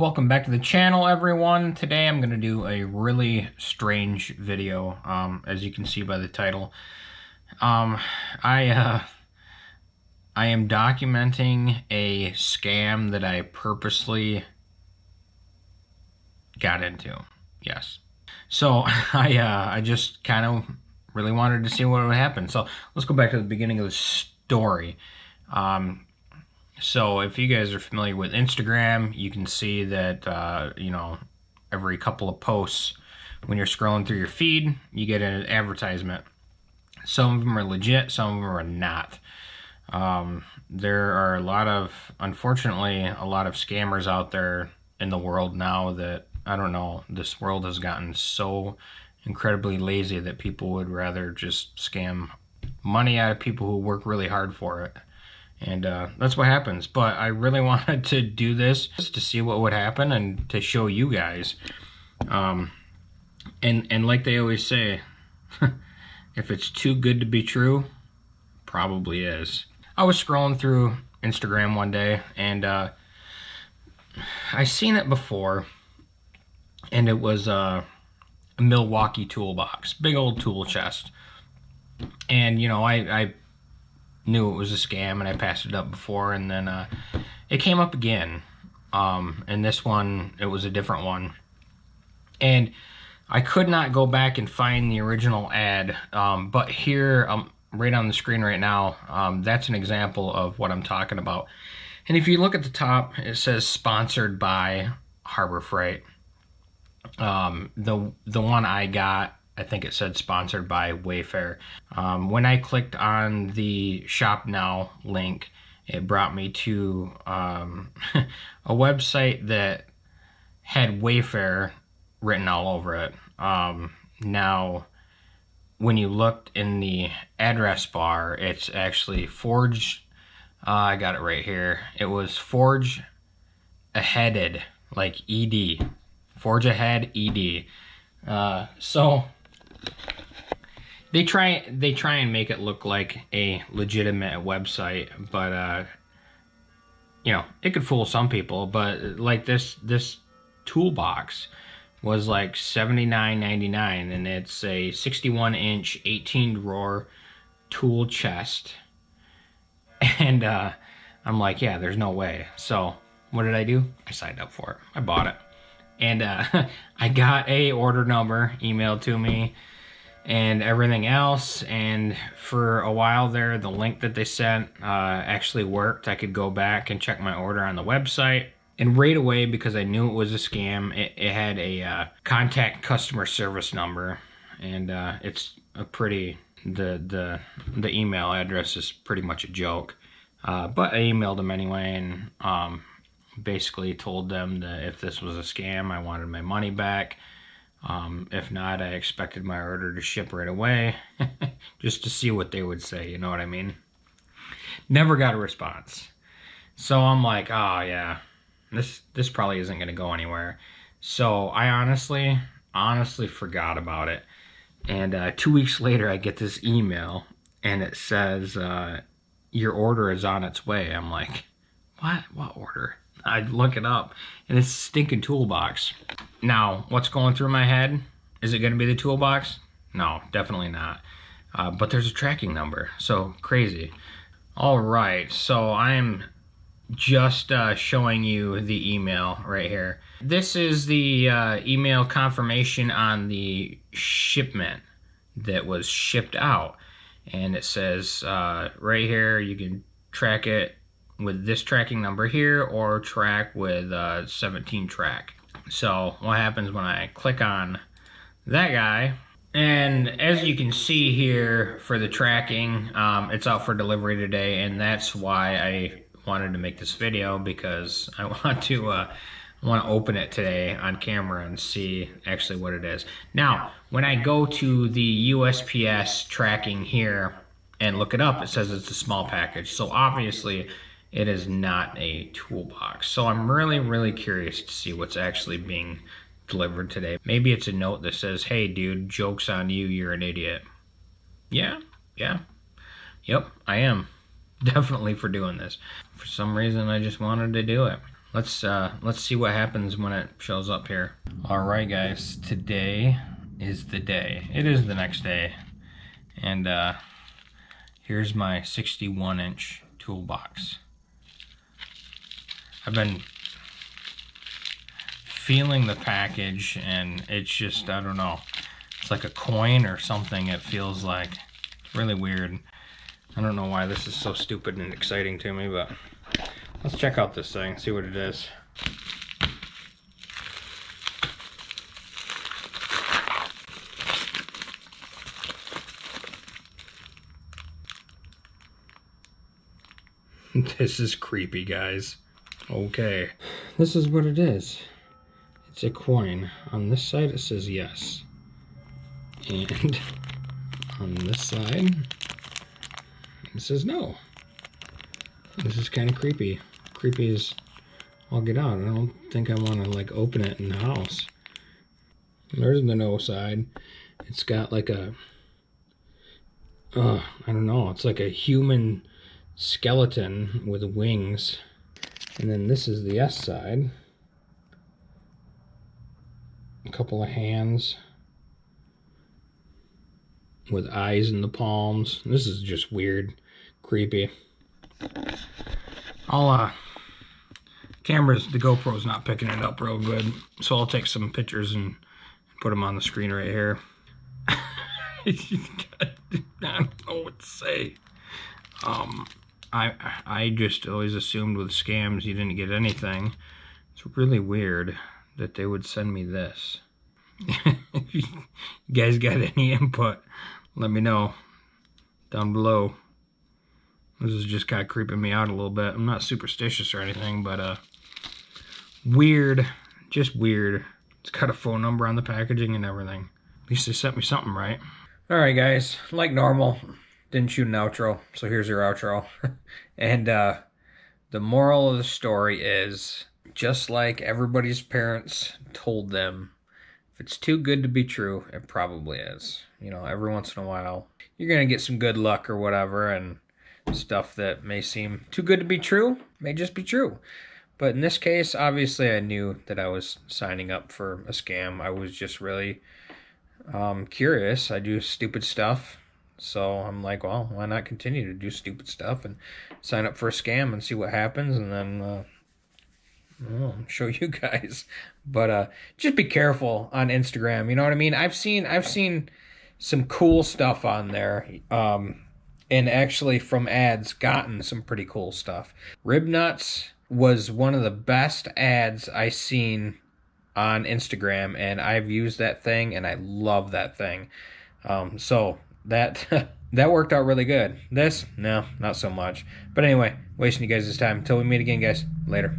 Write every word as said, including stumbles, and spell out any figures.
Welcome back to the channel, everyone. Today I'm going to do a really strange video, um, as you can see by the title. Um, I uh, I am documenting a scam that I purposely got into. Yes. So I uh, I just kind of really wanted to see what would happen. So let's go back to the beginning of the story. Um, So if you guys are familiar with Instagram, you can see that, uh, you know, every couple of posts, when you're scrolling through your feed, you get an advertisement. Some of them are legit, some of them are not. Um, there are a lot of, unfortunately, a lot of scammers out there in the world now that, I don't know, this world has gotten so incredibly lazy that people would rather just scam money out of people who work really hard for it. And uh, that's what happens. But I really wanted to do this just to see what would happen and to show you guys. Um, and, and like they always say, if it's too good to be true, probably is. I was scrolling through Instagram one day, and uh, I seen it before. And it was uh, a Milwaukee toolbox, big old tool chest. And, you know, I... I knew it was a scam, and I passed it up before, and then uh, it came up again, um, and this one, it was a different one, and I could not go back and find the original ad, um, but here, um, right on the screen right now, um, that's an example of what I'm talking about. And if you look at the top, it says sponsored by Harbor Freight. Um, the, the one I got, I think it said sponsored by Wayfair. Um, when I clicked on the Shop Now link, it brought me to um, a website that had Wayfair written all over it. Um, now, when you looked in the address bar, it's actually forge, uh, I got it right here. It was forge ahead ed, like E D, forge ahead E D. Uh, so... They try they try and make it look like a legitimate website, but uh, you know, it could fool some people. But like this this toolbox was like seventy-nine ninety-nine, and it's a sixty-one inch eighteen drawer tool chest. And uh, I'm like, yeah, there's no way. So what did I do? I signed up for it. I bought it, and uh, I got a order number emailed to me and everything else. And for a while there, the link that they sent uh, actually worked. I could go back and check my order on the website, and right away, because I knew it was a scam, it, it had a uh, contact customer service number, and uh, it's a pretty the the the email address is pretty much a joke, uh, but I emailed them anyway, and um, basically told them that if this was a scam, I wanted my money back. Um, if not, I expected my order to ship right away, just to see what they would say, you know what I mean? Never got a response. So I'm like, oh yeah, this, this probably isn't going to go anywhere. So I honestly, honestly forgot about it. And uh, two weeks later, I get this email, and it says, uh, your order is on its way. I'm like, what? What order? I'd look it up, and it's a stinking toolbox. Now, what's going through my head? Is it going to be the toolbox? No, definitely not. Uh, but there's a tracking number, so crazy. All right, so I'm just uh, showing you the email right here. This is the uh, email confirmation on the shipment that was shipped out. And it says uh, right here, you can track it with this tracking number here, or track with uh, seventeen track. So what happens when I click on that guy, and as you can see here for the tracking, um, it's out for delivery today, and that's why I wanted to make this video, because I want to uh, want to open it today on camera and see actually what it is. Now, when I go to the U S P S tracking here and look it up, it says it's a small package, so obviously it is not a toolbox. So I'm really, really curious to see what's actually being delivered today. Maybe it's a note that says, hey dude, joke's on you, you're an idiot. Yeah, yeah. Yep, I am. Definitely for doing this. For some reason, I just wanted to do it. let's uh, let's see what happens when it shows up here. All right, guys, today is the day. It is the next day, and uh, here's my sixty-one inch toolbox. I've been feeling the package, and it's just, I don't know, it's like a coin or something. It feels like it's really weird. I don't know why this is so stupid and exciting to me, but let's check out this thing, see what it is. This is creepy, guys. Okay, this is what it is. It's a coin. On this side it says yes, and on this side it says no. This is kind of creepy. Creepy as I'll get out. I don't think I want to like open it in the house. There's the no side. It's got like a, uh, I don't know, it's like a human skeleton with wings. And then this is the yes side. A couple of hands with eyes in the palms. This is just weird, creepy. I'll, uh, cameras, the GoPro's not picking it up real good, so I'll take some pictures and put them on the screen right here. I don't know what to say. Um, I, I just always assumed with scams you didn't get anything. It's really weird that they would send me this. If you guys got any input, let me know down below. This is just kind of creeping me out a little bit. I'm not superstitious or anything, but uh, weird, just weird. It's got a phone number on the packaging and everything. At least they sent me something, right? All right, guys, like normal, didn't shoot an outro, so here's your outro. And uh, the moral of the story is, just like everybody's parents told them, if it's too good to be true, it probably is. You know, every once in a while, you're gonna get some good luck or whatever, and stuff that may seem too good to be true may just be true. But in this case, obviously I knew that I was signing up for a scam. I was just really um, curious. I do stupid stuff, so I'm like, well, why not continue to do stupid stuff and sign up for a scam and see what happens, and then uh, I'll show you guys. But uh, just be careful on Instagram, you know what I mean? I've seen I've seen some cool stuff on there. Um, And actually, from ads, gotten some pretty cool stuff. Rib Nuts was one of the best ads I seen on Instagram, and I've used that thing, and I love that thing. Um, so that that worked out really good. This, no, not so much. But anyway, wasting you guys' time. Until we meet again, guys. Later.